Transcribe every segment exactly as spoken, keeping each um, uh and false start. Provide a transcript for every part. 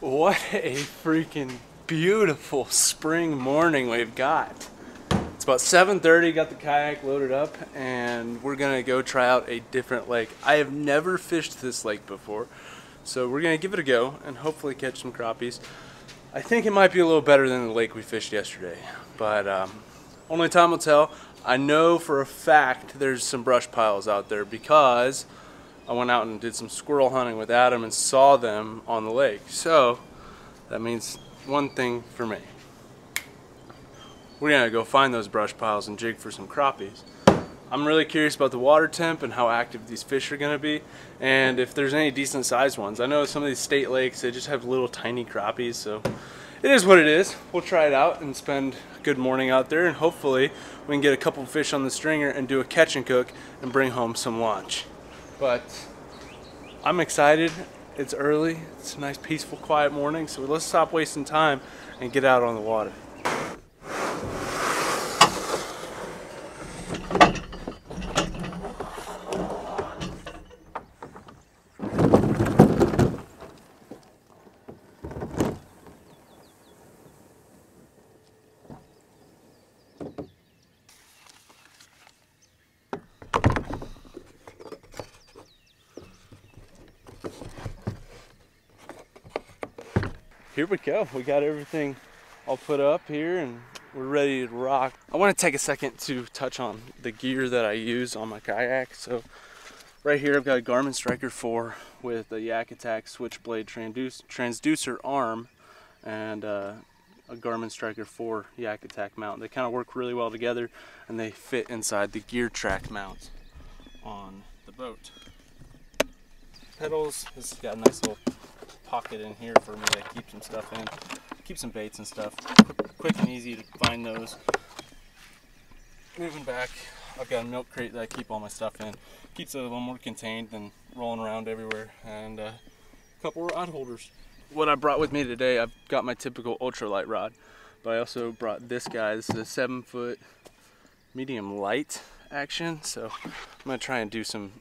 What a freaking beautiful spring morning we've got. It's about seven thirty, got the kayak loaded up, and we're gonna go try out a different lake. I have never fished this lake before, so we're gonna give it a go and hopefully catch some crappies. I think it might be a little better than the lake we fished yesterday, but um, only time will tell. I know for a fact there's some brush piles out there because I went out and did some squirrel hunting with Adam and saw them on the lake. So that means one thing for me. We're gonna go find those brush piles and jig for some crappies. I'm really curious about the water temp and how active these fish are gonna be, and if there's any decent sized ones. I know some of these state lakes, they just have little tiny crappies, so it is what it is. We'll try it out and spend a good morning out there, and hopefully we can get a couple fish on the stringer and do a catch and cook and bring home some lunch. But I'm excited. It's early. It's a nice, peaceful, quiet morning. So let's stop wasting time and get out on the water. Here we go. We got everything all put up here and we're ready to rock. I want to take a second to touch on the gear that I use on my kayak. So right here I've got a Garmin Striker four with a Yak Attack switchblade transducer arm and uh, a Garmin Striker four Yak Attack mount. They kind of work really well together and they fit inside the gear track mount on the boat. Pedals, this has got a nice little pocket in here for me to keep some stuff in, keep some baits and stuff. Quick and easy to find those. Moving back, I've got a milk crate that I keep all my stuff in. Keeps it a little more contained than rolling around everywhere, and uh, a couple rod holders. What I brought with me today, I've got my typical ultralight rod, but I also brought this guy. This is a seven foot medium light action, so I'm gonna try and do some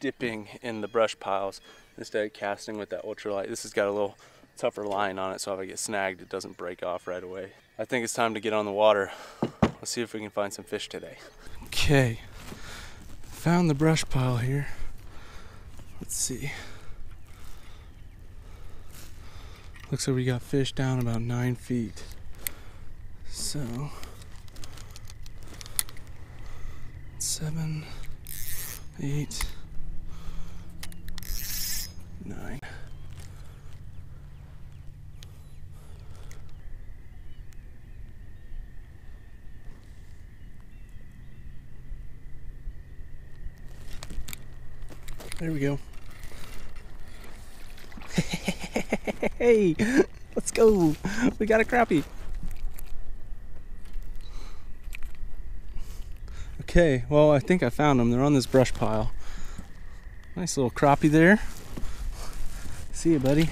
dipping in the brush piles instead of casting with that ultralight. This has got a little tougher line on it, so if I get snagged, it doesn't break off right away. I think it's time to get on the water. Let's see if we can find some fish today. Okay, found the brush pile here. Let's see. Looks like we got fish down about nine feet. So, seven, eight, nine. There we go. Hey, let's go. We got a crappie. Okay, well, I think I found them. They're on this brush pile. Nice little crappie there. See you, buddy.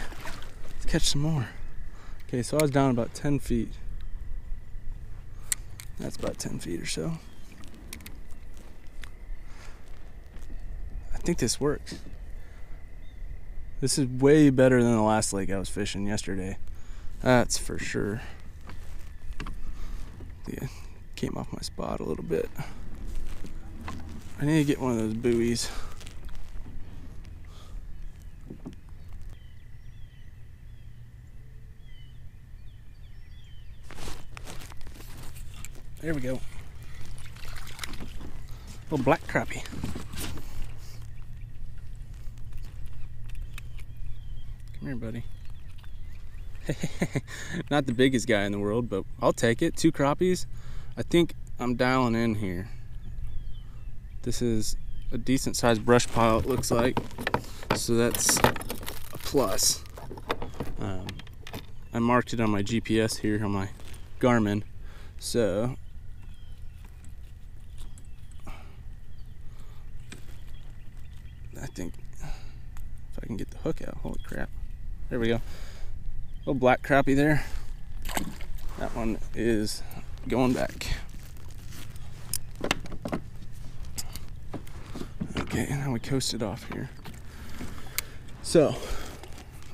Let's catch some more. Okay, so I was down about ten feet. That's about ten feet or so. I think this works. This is way better than the last lake I was fishing yesterday. That's for sure. Yeah, came off my spot a little bit. I need to get one of those buoys. There we go. Little black crappie. Come here, buddy. Not the biggest guy in the world, but I'll take it. Two crappies. I think I'm dialing in here. This is a decent sized brush pile, it looks like. So that's a plus. Um, I marked it on my G P S here on my Garmin. So I think if I can get the hook out, holy crap. There we go. Little black crappie there. That one is going back. Okay, now we coasted off here. So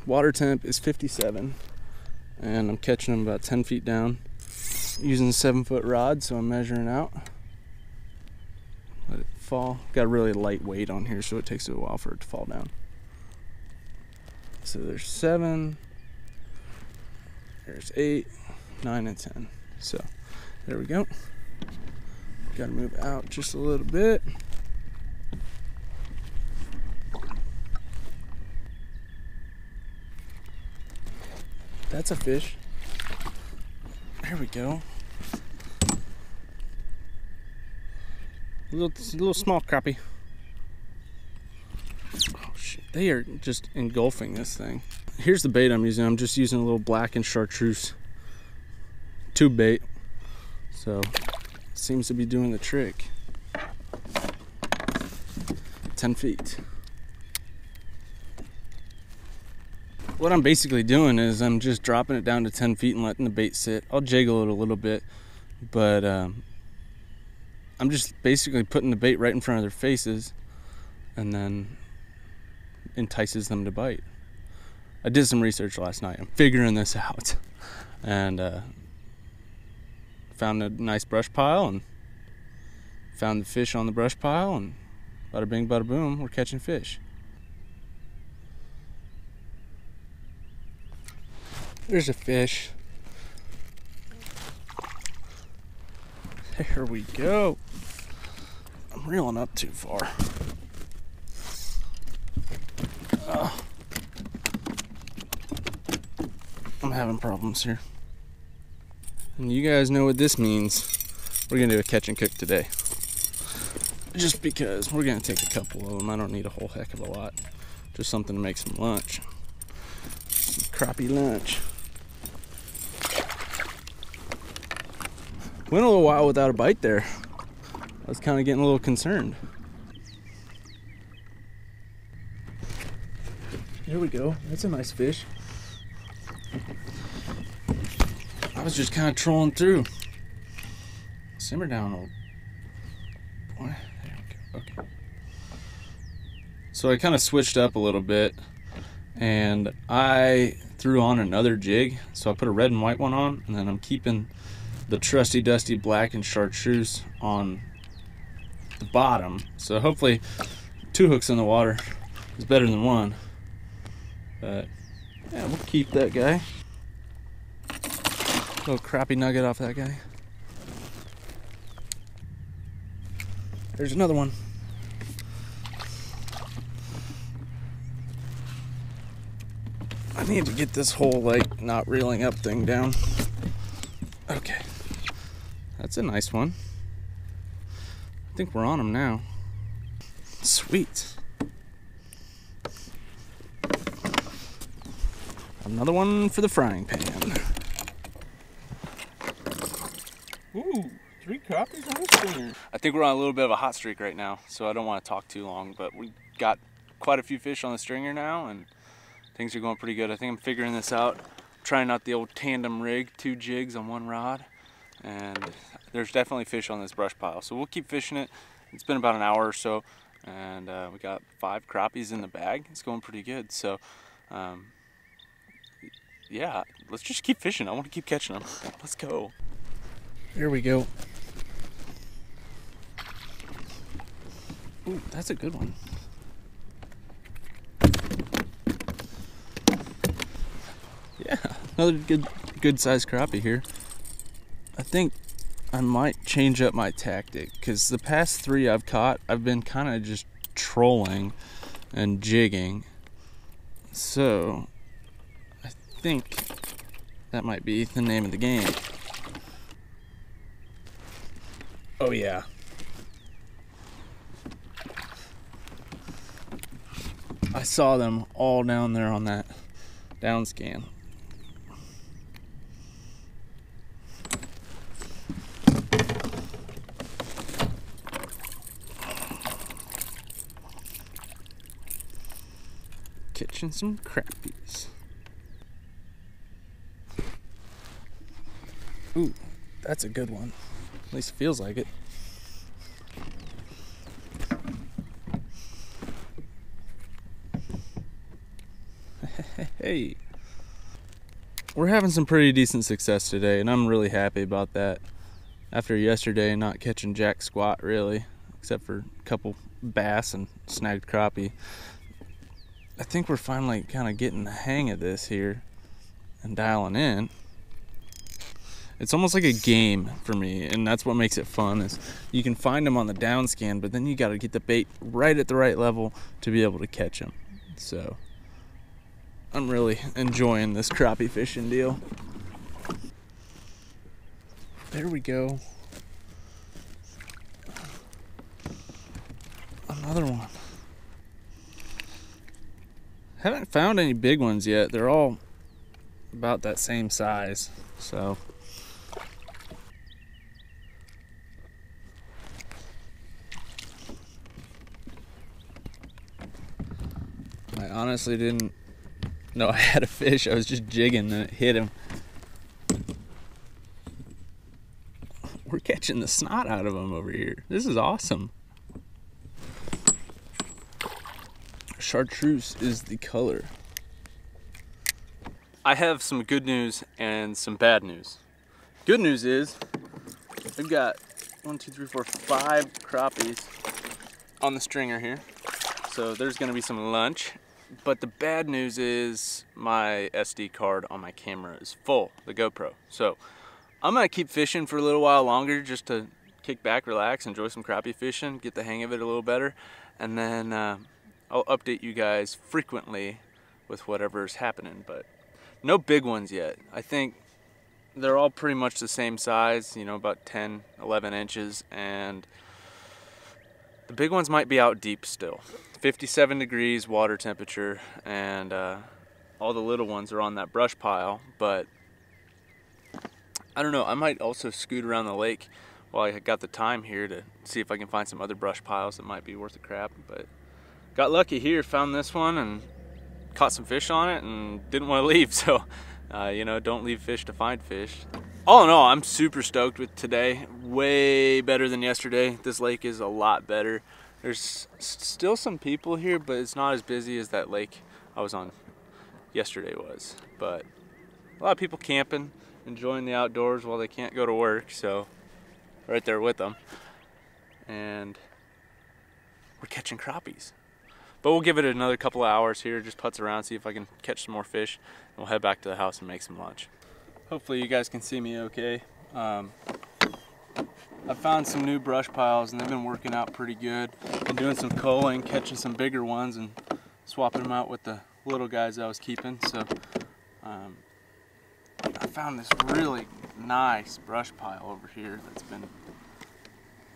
water temp is fifty-seven, and I'm catching them about ten feet down using a seven foot rod, so I'm measuring out. Let it fall. Got a really light weight on here, so it takes a while for it to fall down. So there's seven, there's eight, nine, and ten. So there we go. Gotta move out just a little bit. That's a fish. There we go. A little, a little small crappie. Oh shit, they are just engulfing this thing. Here's the bait I'm using. I'm just using a little black and chartreuse tube bait. So, seems to be doing the trick. ten feet. What I'm basically doing is I'm just dropping it down to ten feet and letting the bait sit. I'll jiggle it a little bit, but um, I'm just basically putting the bait right in front of their faces and then entices them to bite. I did some research last night. I'm figuring this out. And uh, found a nice brush pile and found the fish on the brush pile, and bada bing, bada boom, we're catching fish. There's a fish. There we go. I'm reeling up too far. Oh. I'm having problems here. And you guys know what this means. We're gonna do a catch and cook today. Just because we're gonna take a couple of them. I don't need a whole heck of a lot. Just something to make some lunch. Some crappie lunch. Went a little while without a bite there. I was kind of getting a little concerned. There we go. That's a nice fish. I was just kind of trolling through. Simmer down, old boy. There we go. Okay. So I kind of switched up a little bit, and I threw on another jig. So I put a red and white one on, and then I'm keeping the trusty dusty black and chartreuse on the bottom. So hopefully two hooks in the water is better than one, but yeah, we'll keep that guy. Little crappie nugget off that guy. There's another one. I need to get this whole like not reeling up thing down. Okay. That's a nice one. I think we're on them now. Sweet. Another one for the frying pan. Ooh, three crappies on this thing. I think we're on a little bit of a hot streak right now, so I don't want to talk too long, but we got quite a few fish on the stringer now, and things are going pretty good. I think I'm figuring this out. Trying out the old tandem rig, two jigs on one rod, and there's definitely fish on this brush pile, so we'll keep fishing it. It's been about an hour or so, and uh, we got five crappies in the bag. It's going pretty good, so um, yeah, let's just keep fishing. I want to keep catching them. Let's go. There we go. Ooh, that's a good one. Yeah, another good good sized crappie here. I think I might change up my tactic, because the past three I've caught, I've been kind of just trolling and jigging. So I think that might be the name of the game. Oh yeah. I saw them all down there on that down scan. Catching some crappies. Ooh, that's a good one. At least it feels like it. Hey, hey, hey. Hey, we're having some pretty decent success today, and I'm really happy about that. After yesterday, not catching jack squat really, except for a couple bass and snagged crappie. I think we're finally kind of getting the hang of this here and dialing in. It's almost like a game for me, and that's what makes it fun. Is you can find them on the down scan, but then you got to get the bait right at the right level to be able to catch them. So I'm really enjoying this crappie fishing deal. There we go. Another one. Haven't found any big ones yet. They're all about that same size, so. I honestly didn't know I had a fish. I was just jigging and it hit him. We're catching the snot out of him over here. This is awesome. Chartreuse is the color. I have some good news and some bad news. Good news is we've got one, two, three, four, five crappies on the stringer here. So there's gonna be some lunch. But the bad news is my S D card on my camera is full, the GoPro. So I'm gonna keep fishing for a little while longer just to kick back, relax, enjoy some crappie fishing, get the hang of it a little better. And then uh, I'll update you guys frequently with whatever's happening, but no big ones yet. I think they're all pretty much the same size, you know, about ten, eleven inches, and the big ones might be out deep still. fifty-seven degrees water temperature, and uh, all the little ones are on that brush pile, but I don't know, I might also scoot around the lake while I got the time here to see if I can find some other brush piles that might be worth a crap, but got lucky here, found this one and caught some fish on it and didn't want to leave, so uh, you know, don't leave fish to find fish. All in all, I'm super stoked with today. Way better than yesterday. This lake is a lot better. There's still some people here, but it's not as busy as that lake I was on yesterday was. But a lot of people camping, enjoying the outdoors while they can't go to work, so right there with them. And we're catching crappies. But we'll give it another couple of hours here, just putz around, see if I can catch some more fish, and we'll head back to the house and make some lunch. Hopefully you guys can see me okay. Um, I found some new brush piles and they've been working out pretty good. Been doing some culling, catching some bigger ones and swapping them out with the little guys I was keeping. So um, I found this really nice brush pile over here that's been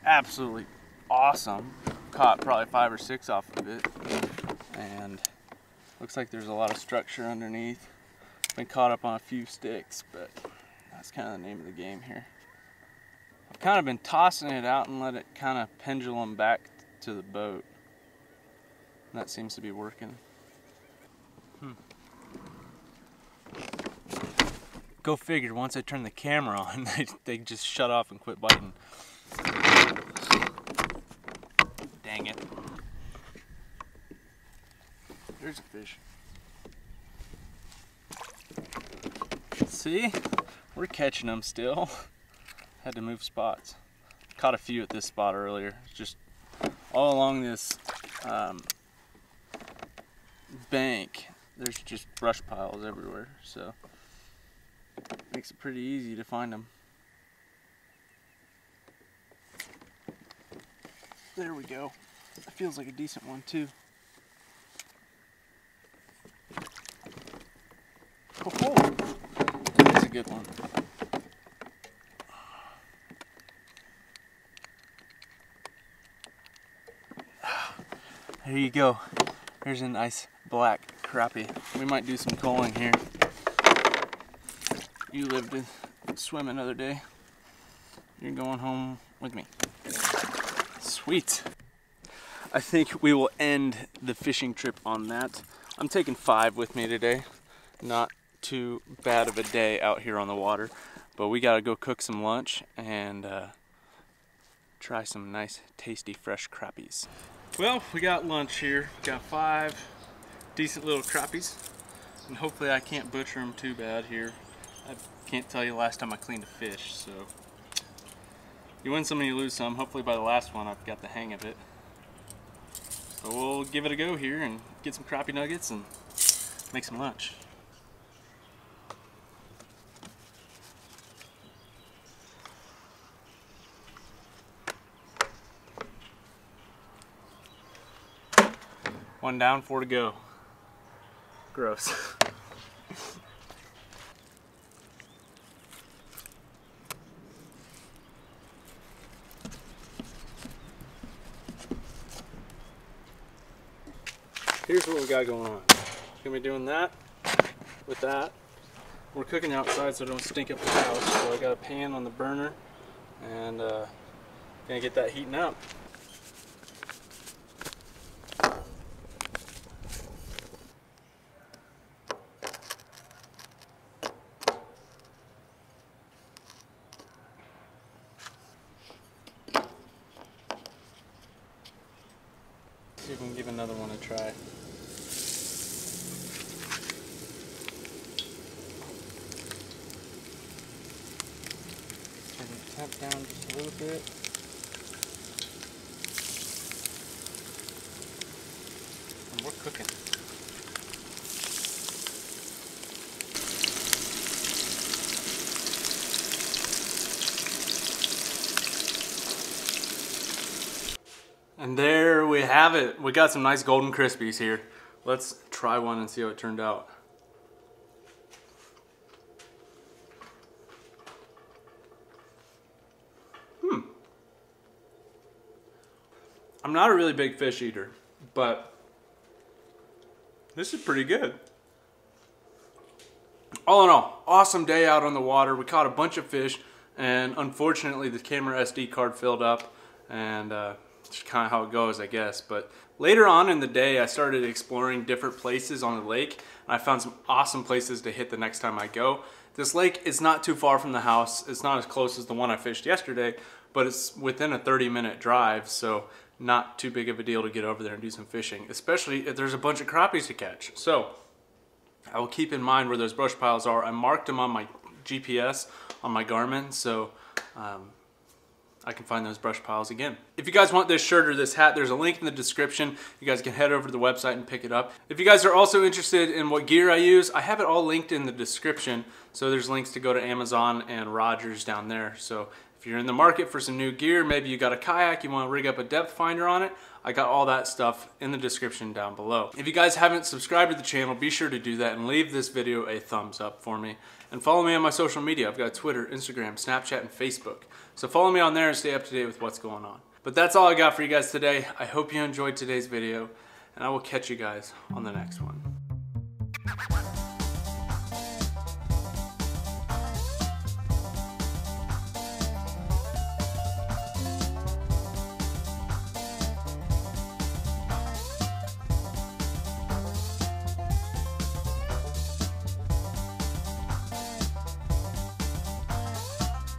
absolutely awesome. Caught probably five or six off of it, and looks like there's a lot of structure underneath. Been caught up on a few sticks, but that's kind of the name of the game here. I've kind of been tossing it out and let it kind of pendulum back to the boat, and that seems to be working. Hmm. Go figure, once I turn the camera on they, they just shut off and quit biting. Dang it. There's a fish. See? We're catching them still. Had to move spots. Caught a few at this spot earlier. Just all along this um, bank, there's just brush piles everywhere. So, makes it pretty easy to find them. There we go. That feels like a decent one too. Oh, that's a good one. There you go. There's a nice black crappie. We might do some culling here. You lived to swim another day. You're going home with me. Sweet. I think we will end the fishing trip on that. I'm taking five with me today. Not too bad of a day out here on the water, but we gotta go cook some lunch and uh, try some nice, tasty, fresh crappies. Well, we got lunch here. Got five decent little crappies. and hopefully I can't butcher them too bad here. I can't tell you the last time I cleaned a fish, so you win some and you lose some. Hopefully by the last one I've got the hang of it. So we'll give it a go here and get some crappie nuggets and make some lunch. One down, four to go. Gross. Here's what we got going on. Gonna be doing that with that. We're cooking outside so it don't stink up the house. So I got a pan on the burner and uh, gonna get that heating up. See if we can give another one a try. Turn the temp down just a little bit. And we're cooking. And there we have it. We got some nice golden crispies here. Let's try one and see how it turned out. Hmm. I'm not a really big fish eater, but this is pretty good. All in all, awesome day out on the water. We caught a bunch of fish, and unfortunately the camera S D card filled up, and uh, it's kind of how it goes, I guess. But later on in the day, I started exploring different places on the lake. And I found some awesome places to hit the next time I go. This lake is not too far from the house. It's not as close as the one I fished yesterday, but it's within a thirty minute drive, so not too big of a deal to get over there and do some fishing, especially if there's a bunch of crappies to catch. So I will keep in mind where those brush piles are. I marked them on my G P S, on my Garmin, so um, I can find those brush piles again. If you guys want this shirt or this hat, there's a link in the description. You guys can head over to the website and pick it up. If you guys are also interested in what gear I use, I have it all linked in the description. So there's links to go to Amazon and Rogers down there. So if you're in the market for some new gear, maybe you got a kayak, you want to rig up a depth finder on it, I got all that stuff in the description down below. If you guys haven't subscribed to the channel, be sure to do that and leave this video a thumbs up for me. And follow me on my social media. I've got Twitter, Instagram, Snapchat, and Facebook. So follow me on there and stay up to date with what's going on. But that's all I got for you guys today. I hope you enjoyed today's video, and I will catch you guys on the next one.